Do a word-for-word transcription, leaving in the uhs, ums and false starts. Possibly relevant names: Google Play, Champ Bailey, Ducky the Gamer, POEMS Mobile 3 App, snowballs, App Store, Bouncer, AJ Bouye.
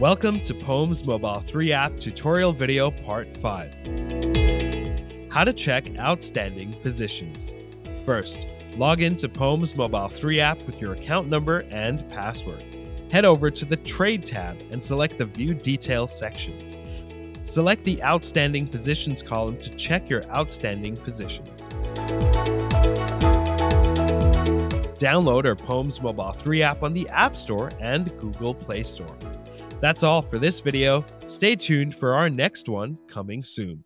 Welcome to POEMS Mobile three App Tutorial Video Part five. How to check outstanding positions. First, log into POEMS Mobile three App with your account number and password. Head over to the Trade tab and select the View Detail section. Select the Outstanding Positions column to check your outstanding positions. Download our POEMS Mobile three app on the App Store and Google Play Store. That's all for this video. Stay tuned for our next one coming soon.